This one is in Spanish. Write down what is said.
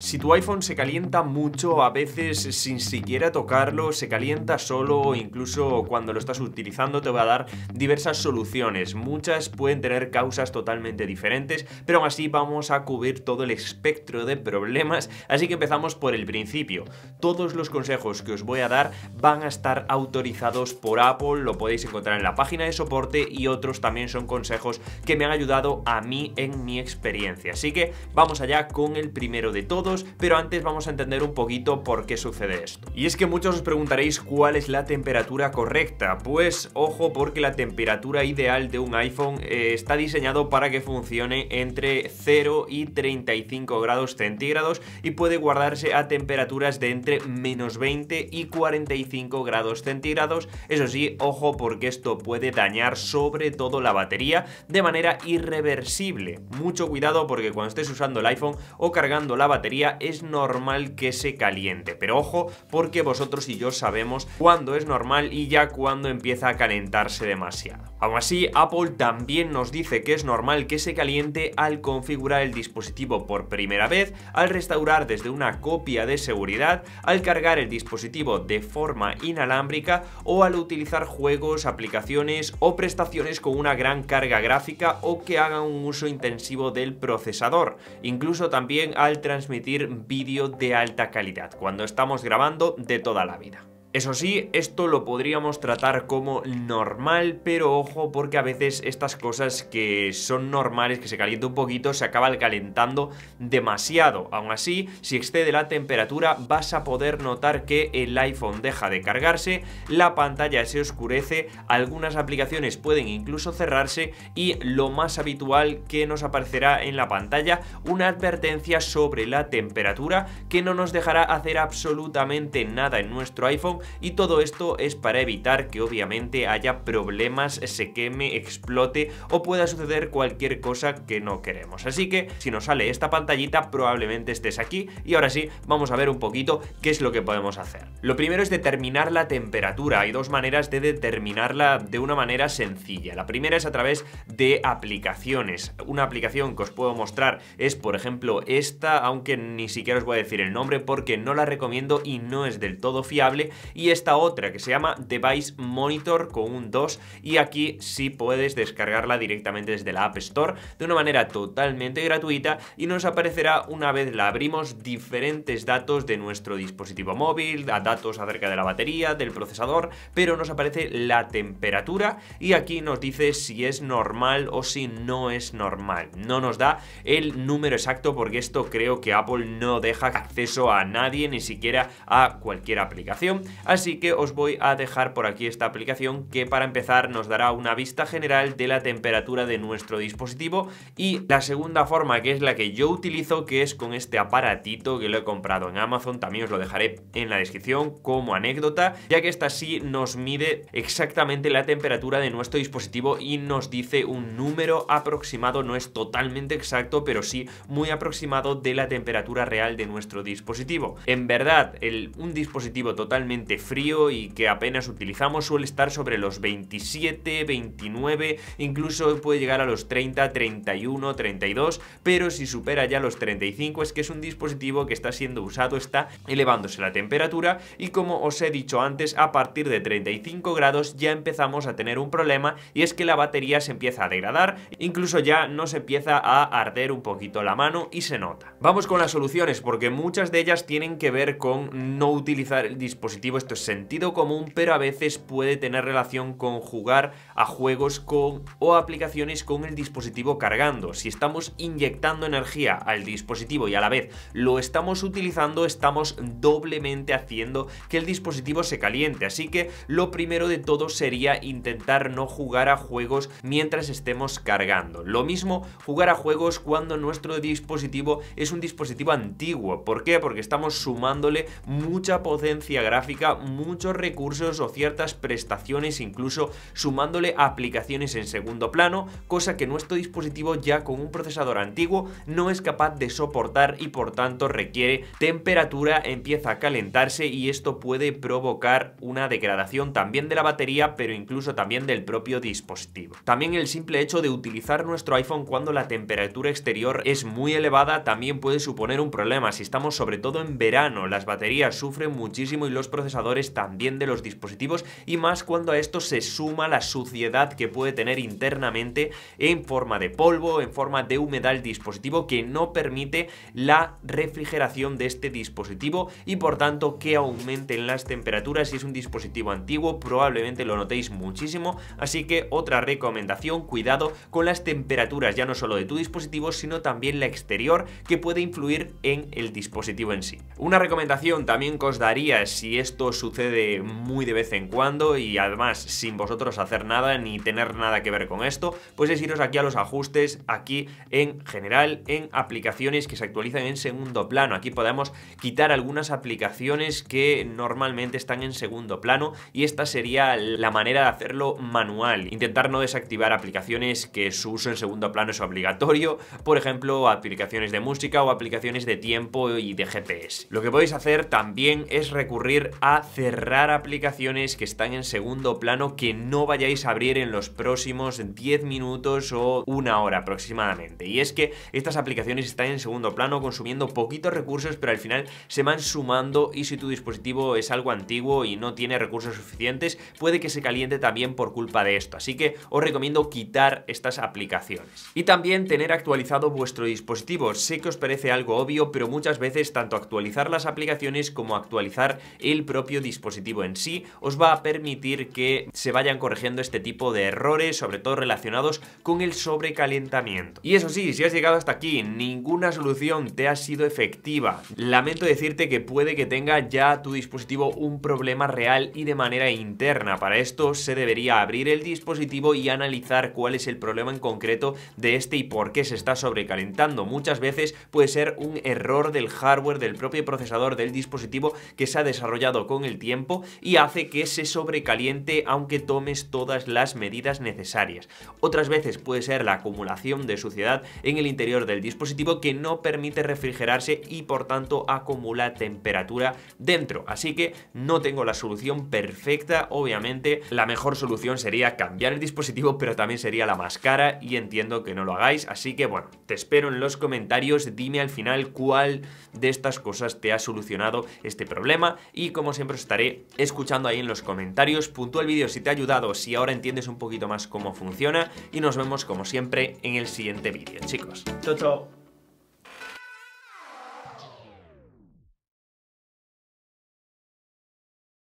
Si tu iPhone se calienta mucho, a veces sin siquiera tocarlo, se calienta solo o incluso cuando lo estás utilizando, te va a dar diversas soluciones. Muchas pueden tener causas totalmente diferentes, pero aún así vamos a cubrir todo el espectro de problemas, así que empezamos por el principio. Todos los consejos que os voy a dar van a estar autorizados por Apple, lo podéis encontrar en la página de soporte y otros también son consejos que me han ayudado a mí en mi experiencia. Así que vamos allá con el primero de todos. Pero antes vamos a entender un poquito por qué sucede esto. Y es que muchos os preguntaréis cuál es la temperatura correcta. Pues ojo, porque la temperatura ideal de un iPhone está diseñado para que funcione entre 0 y 35 grados centígrados y puede guardarse a temperaturas de entre menos 20 y 45 grados centígrados. Eso sí, ojo, porque esto puede dañar sobre todo la batería de manera irreversible. Mucho cuidado, porque cuando estés usando el iPhone o cargando la batería es normal que se caliente, pero ojo, porque vosotros y yo sabemos cuándo es normal y ya cuándo empieza a calentarse demasiado. Aún así, Apple también nos dice que es normal que se caliente al configurar el dispositivo por primera vez, al restaurar desde una copia de seguridad, al cargar el dispositivo de forma inalámbrica o al utilizar juegos, aplicaciones o prestaciones con una gran carga gráfica o que hagan un uso intensivo del procesador, incluso también al transmitir vídeo de alta calidad cuando estamos grabando de toda la vida. Eso sí, esto lo podríamos tratar como normal, pero ojo, porque a veces estas cosas que son normales, que se calienta un poquito, se acaban calentando demasiado. Aún así, si excede la temperatura, vas a poder notar que el iPhone deja de cargarse, la pantalla se oscurece, algunas aplicaciones pueden incluso cerrarse y lo más habitual que nos aparecerá en la pantalla, una advertencia sobre la temperatura que no nos dejará hacer absolutamente nada en nuestro iPhone. Y todo esto es para evitar que obviamente haya problemas, se queme, explote o pueda suceder cualquier cosa que no queremos. Así que si nos sale esta pantallita probablemente estés aquí. Y ahora sí, vamos a ver un poquito qué es lo que podemos hacer. Lo primero es determinar la temperatura. Hay dos maneras de determinarla de una manera sencilla. La primera es a través de aplicaciones. Una aplicación que os puedo mostrar es por ejemplo esta, aunque ni siquiera os voy a decir el nombre porque no la recomiendo y no es del todo fiable. Y esta otra que se llama Device Monitor con un 2, y aquí sí puedes descargarla directamente desde la App Store de una manera totalmente gratuita y nos aparecerá, una vez la abrimos, diferentes datos de nuestro dispositivo móvil, datos acerca de la batería, del procesador, pero nos aparece la temperatura y aquí nos dice si es normal o si no es normal. No nos da el número exacto porque esto creo que Apple no deja acceso a nadie, ni siquiera a cualquier aplicación. Así que os voy a dejar por aquí esta aplicación que para empezar nos dará una vista general de la temperatura de nuestro dispositivo. Y la segunda forma, que es la que yo utilizo, que es con este aparatito que lo he comprado en Amazon, también os lo dejaré en la descripción como anécdota, ya que esta sí nos mide exactamente la temperatura de nuestro dispositivo y nos dice un número aproximado, no es totalmente exacto, pero sí muy aproximado de la temperatura real de nuestro dispositivo. En verdad, un dispositivo totalmente frío y que apenas utilizamos suele estar sobre los 27, 29, incluso puede llegar a los 30, 31, 32, pero si supera ya los 35 es que es un dispositivo que está siendo usado, está elevándose la temperatura y, como os he dicho antes, a partir de 35 grados ya empezamos a tener un problema, y es que la batería se empieza a degradar, incluso ya nos empieza a arder un poquito la mano y se nota. Vamos con las soluciones, porque muchas de ellas tienen que ver con no utilizar el dispositivo. Esto es sentido común, pero a veces puede tener relación con jugar a juegos o aplicaciones con el dispositivo cargando. Si estamos inyectando energía al dispositivo y a la vez lo estamos utilizando, estamos doblemente haciendo que el dispositivo se caliente. Así que lo primero de todo sería intentar no jugar a juegos mientras estemos cargando. Lo mismo jugar a juegos cuando nuestro dispositivo es un dispositivo antiguo. ¿Por qué? Porque estamos sumándole mucha potencia gráfica aplica muchos recursos o ciertas prestaciones, incluso sumándole aplicaciones en segundo plano, cosa que nuestro dispositivo ya con un procesador antiguo no es capaz de soportar y por tanto requiere temperatura, empieza a calentarse y esto puede provocar una degradación también de la batería, pero incluso también del propio dispositivo. También el simple hecho de utilizar nuestro iPhone cuando la temperatura exterior es muy elevada también puede suponer un problema. Si estamos sobre todo en verano, las baterías sufren muchísimo y los procesadores también de los dispositivos, y más cuando a esto se suma la suciedad que puede tener internamente en forma de polvo, en forma de humedad el dispositivo, que no permite la refrigeración de este dispositivo y por tanto que aumenten las temperaturas. Si es un dispositivo antiguo probablemente lo notéis muchísimo, así que otra recomendación, cuidado con las temperaturas ya no solo de tu dispositivo sino también la exterior, que puede influir en el dispositivo en sí. Una recomendación también que os daría, si esto sucede muy de vez en cuando y además sin vosotros hacer nada ni tener nada que ver con esto, pues es iros aquí a los ajustes, aquí en general, en aplicaciones que se actualizan en segundo plano. Aquí podemos quitar algunas aplicaciones que normalmente están en segundo plano y esta sería la manera de hacerlo manual. Intentar no desactivar aplicaciones que su uso en segundo plano es obligatorio, por ejemplo aplicaciones de música o aplicaciones de tiempo y de GPS. Lo que podéis hacer también es recurrir a cerrar aplicaciones que están en segundo plano que no vayáis a abrir en los próximos 10 minutos o una hora aproximadamente. Y es que estas aplicaciones están en segundo plano consumiendo poquitos recursos, pero al final se van sumando y si tu dispositivo es algo antiguo y no tiene recursos suficientes, puede que se caliente también por culpa de esto. Así que os recomiendo quitar estas aplicaciones. Y también tener actualizado vuestro dispositivo. Sé que os parece algo obvio, pero muchas veces tanto actualizar las aplicaciones como actualizar el propio dispositivo en sí os va a permitir que se vayan corrigiendo este tipo de errores, sobre todo relacionados con el sobrecalentamiento. Y eso sí, si has llegado hasta aquí, ninguna solución te ha sido efectiva, lamento decirte que puede que tenga ya tu dispositivo un problema real y de manera interna. Para esto se debería abrir el dispositivo y analizar cuál es el problema en concreto de este y por qué se está sobrecalentando. Muchas veces puede ser un error del hardware, del propio procesador del dispositivo que se ha desarrollado con el tiempo y hace que se sobrecaliente aunque tomes todas las medidas necesarias. Otras veces puede ser la acumulación de suciedad en el interior del dispositivo que no permite refrigerarse y por tanto acumula temperatura dentro. Así que no tengo la solución perfecta, obviamente la mejor solución sería cambiar el dispositivo, pero también sería la más cara y entiendo que no lo hagáis. Así que bueno, te espero en los comentarios, dime al final cuál de estas cosas te ha solucionado este problema y como siempre os estaré escuchando ahí en los comentarios. Puntúa el vídeo si te ha ayudado, si ahora entiendes un poquito más cómo funciona y nos vemos como siempre en el siguiente vídeo, chicos. Chao, chao.